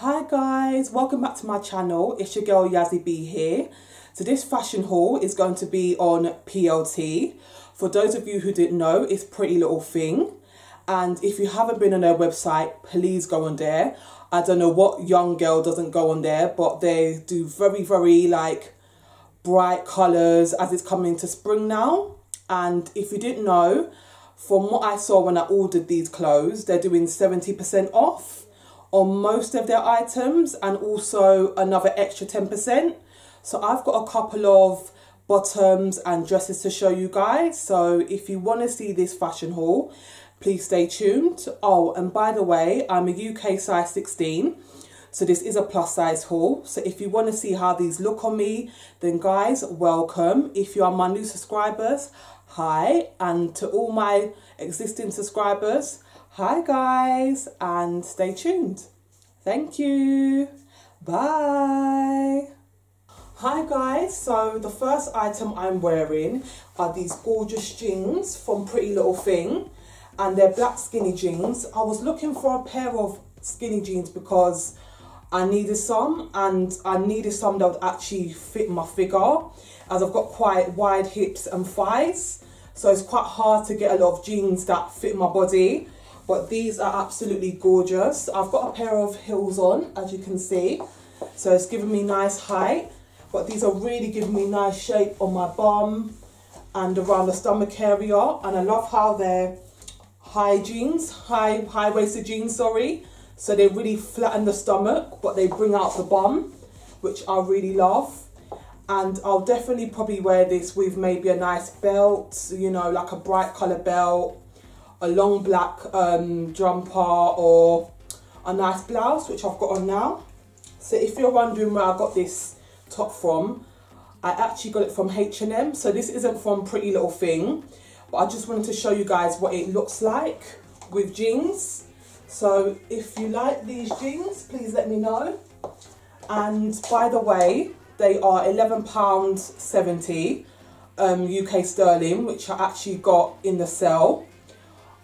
Hi guys, welcome back to my channel. It's your girl Yazzy B here. So this fashion haul is going to be on PLT. For those of you who didn't know, it's Pretty Little Thing. And if you haven't been on their website, please go on there. I don't know what young girl doesn't go on there, but they do very like bright colours as it's coming into spring now. And if you didn't know, from what I saw when I ordered these clothes, they're doing 70% off on most of their items and also another extra 10%. So I've got a couple of bottoms and dresses to show you guys. So if you want to see this fashion haul, please stay tuned. Oh, and by the way, I'm a UK size 16. So this is a plus size haul. So if you want to see how these look on me, then guys, welcome. If you are my new subscribers, hi. And to all my existing subscribers, hi guys, and stay tuned. Thank you. Bye. Hi guys, so the first item I'm wearing are these gorgeous jeans from Pretty Little Thing, and they're black skinny jeans. I was looking for a pair of skinny jeans because I needed some, and I needed some that would actually fit my figure, as I've got quite wide hips and thighs, so it's quite hard to get a lot of jeans that fit my body. But these are absolutely gorgeous. I've got a pair of heels on, as you can see. So it's giving me nice height. But these are really giving me nice shape on my bum and around the stomach area. And I love how they're high-waisted jeans, sorry. So they really flatten the stomach, but they bring out the bum, which I really love. And I'll definitely probably wear this with maybe a nice belt, you know, like a bright colour belt, a long black jumper, or a nice blouse, which I've got on now. So if you're wondering where I got this top from, I actually got it from H&M. So this isn't from Pretty Little Thing, but I just wanted to show you guys what it looks like with jeans. So if you like these jeans, please let me know. And by the way, they are £11.70 UK sterling, which I actually got in the sale.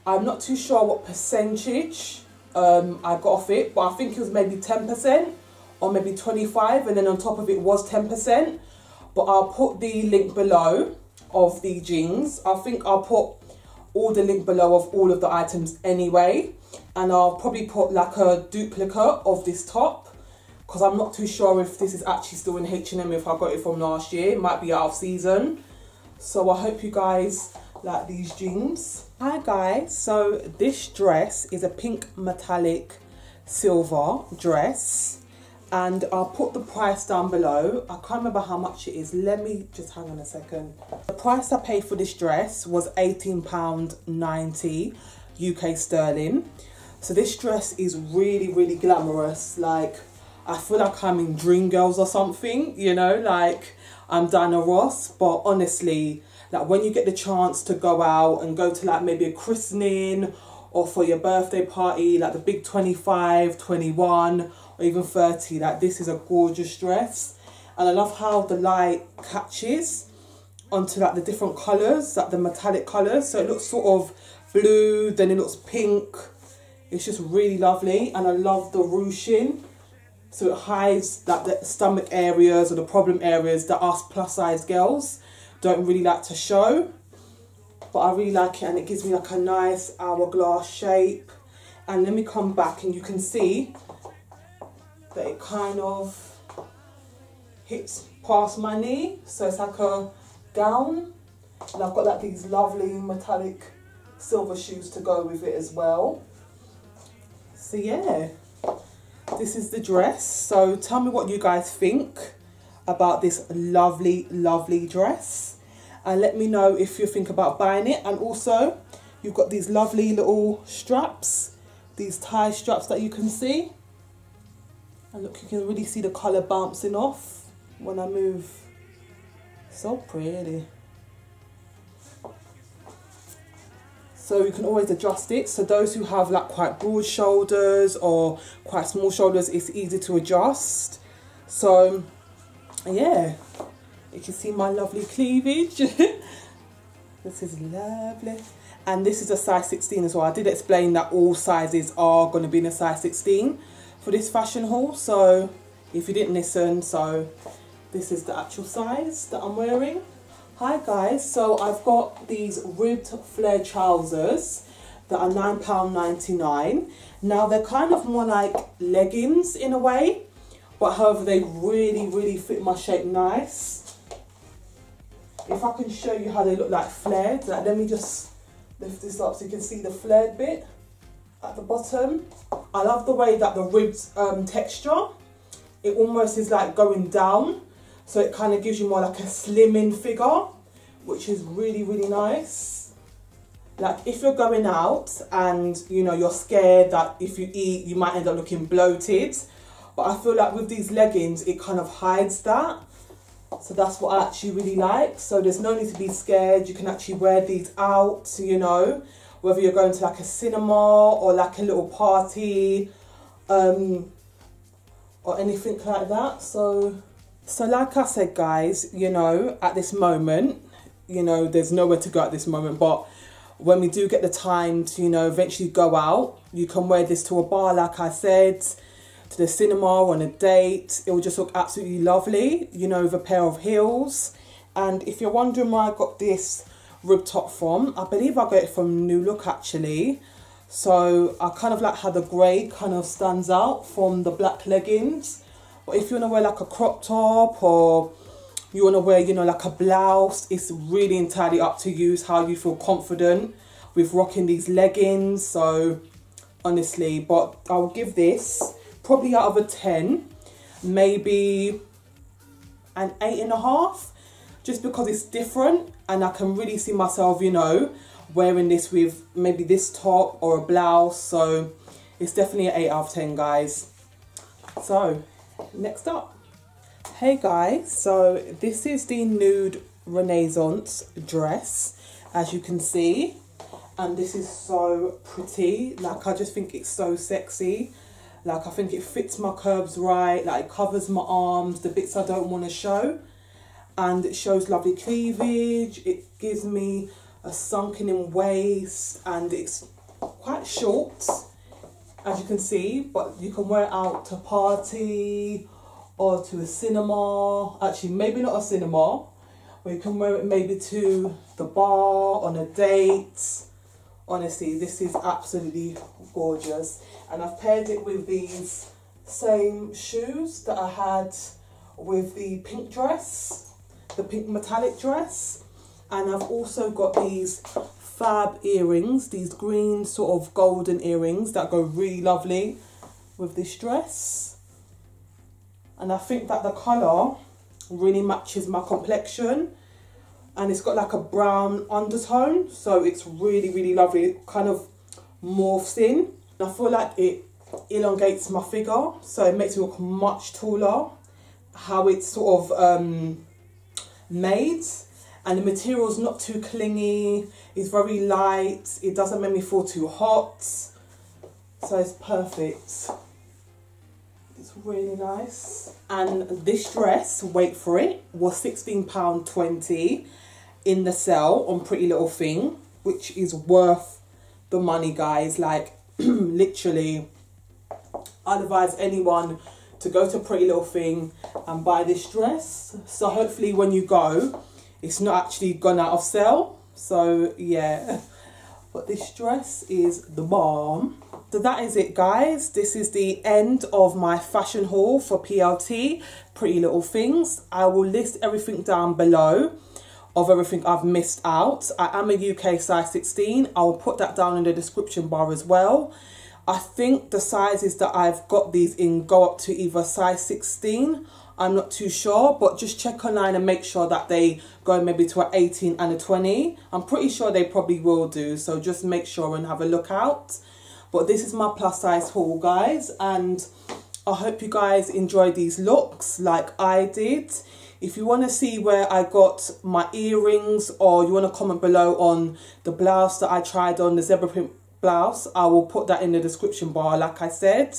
I'm not too sure what percentage I got off it, but I think it was maybe 10% or maybe 25%, and then on top of it was 10%. But I'll put the link below of the jeans. I think I'll put all the link below of all of the items anyway, and I'll probably put like a duplicate of this top, because I'm not too sure if this is actually still in H&M, if I got it from last year. It might be out of season. So I hope you guys like these jeans. Hi guys, so this dress is a pink metallic silver dress, and I'll put the price down below. I can't remember how much it is. Let me just hang on a second. The price I paid for this dress was £18.90 UK sterling. So this dress is really glamorous. Like, I feel like I'm in Dreamgirls or something, you know, like I'm Diana Ross. But honestly, like, when you get the chance to go out and go to like maybe a christening or for your birthday party, like the big 25, 21 or even 30, like this is a gorgeous dress. And I love how the light catches onto like the different colours, like the metallic colours. So it looks sort of blue, then it looks pink. It's just really lovely. And I love the ruching. So it hides like the stomach areas or the problem areas that us plus size girls don't really like to show, but I really like it, and it gives me like a nice hourglass shape. And let me come back, and you can see that it kind of hips past my knee, so it's like a gown. And I've got like these lovely metallic silver shoes to go with it as well. So yeah, this is the dress. So tell me what you guys think about this lovely dress, and let me know if you think about buying it. And also, you've got these lovely little straps, these tie straps that you can see, and look, you can really see the colour bouncing off when I move. So pretty. So you can always adjust it, so those who have like quite broad shoulders or quite small shoulders, it's easy to adjust. So yeah, you can see my lovely cleavage. This is lovely. And this is a size 16 as well. I did explain that all sizes are going to be in a size 16, for this fashion haul. So if you didn't listen, so this is the actual size that I'm wearing. Hi guys, so I've got these ribbed flare trousers that are £9.99. Now they're kind of more like leggings in a way, but however they really fit my shape nice. If I can show you how they look like flared, like, let me just lift this up so you can see the flared bit at the bottom. I love the way that the ribbed texture, it almost is like going down, so it kind of gives you more like a slimming figure, which is really nice. Like if you're going out and you know you're scared that if you eat you might end up looking bloated, but I feel like with these leggings it kind of hides that, so that's what I actually really like. So there's no need to be scared, you can actually wear these out, you know, whether you're going to like a cinema or like a little party or anything like that. So like I said guys, you know, at this moment, you know, there's nowhere to go at this moment, but when we do get the time to, you know, eventually go out, you can wear this to a bar, like I said, to the cinema, on a date. It will just look absolutely lovely, you know, with a pair of heels. And if you're wondering where I got this rib top from, I believe I got it from New Look actually. So I kind of like how the grey kind of stands out from the black leggings. But if you want to wear like a crop top or you want to wear, you know, like a blouse, it's really entirely up to you how you feel confident with rocking these leggings. So honestly, but I'll give this probably out of a 10, maybe an 8.5, just because it's different and I can really see myself, you know, wearing this with maybe this top or a blouse. So it's definitely an 8 out of 10 guys. So next up, hey guys, so this is the nude renaissance dress, as you can see, and this is so pretty. Like I just think it's so sexy. Like I think it fits my curves right, like it covers my arms, the bits I don't want to show, and it shows lovely cleavage. It gives me a sunken in waist and it's quite short, as you can see, but you can wear it out to a party or to a cinema. Actually, maybe not a cinema, but you can wear it maybe to the bar, on a date. Honestly, this is absolutely gorgeous. And I've paired it with these same shoes that I had with the pink dress, the pink metallic dress. And I've also got these fab earrings, these green sort of golden earrings that go really lovely with this dress. And I think that the colour really matches my complexion, and it's got like a brown undertone, so it's really lovely. It kind of morphs in and I feel like it elongates my figure, so it makes me look much taller. How it's sort of made, and the material's not too clingy, it's very light, it doesn't make me feel too hot, so it's perfect. It's really nice. And this dress, wait for it, was £16.20 in the sale on Pretty Little Thing, which is worth the money guys. Like literally, I'd advise anyone to go to Pretty Little Thing and buy this dress. So hopefully when you go, it's not actually gone out of sale. So yeah, but this dress is the bomb. So that is it guys, this is the end of my fashion haul for PLT, Pretty Little Things. I will list everything down below of everything I've missed out. I am a UK size 16, I'll put that down in the description bar as well. I think the sizes that I've got these in go up to either size 16, I'm not too sure, but just check online and make sure that they go maybe to an 18 and a 20. I'm pretty sure they probably will do, so just make sure and have a look out. But this is my plus size haul guys, and I hope you guys enjoy these looks like I did. If you want to see where I got my earrings, or you want to comment below on the blouse that I tried on, the zebra print blouse, I will put that in the description bar like I said,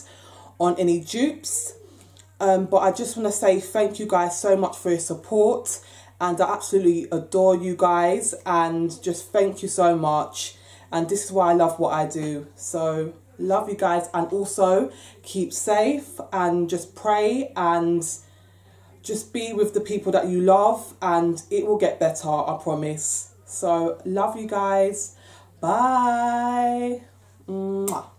on any dupes. But I just want to say thank you guys so much for your support, and I absolutely adore you guys, and just thank you so much. And this is why I love what I do. So Love you guys, and also keep safe and just pray and just be with the people that you love, and it will get better, I promise. So love you guys. Bye. Mwah.